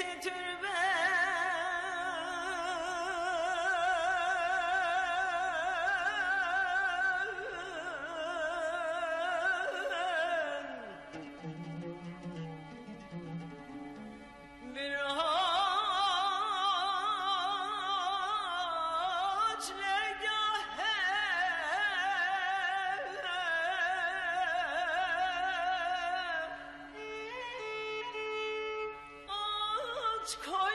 It's cold.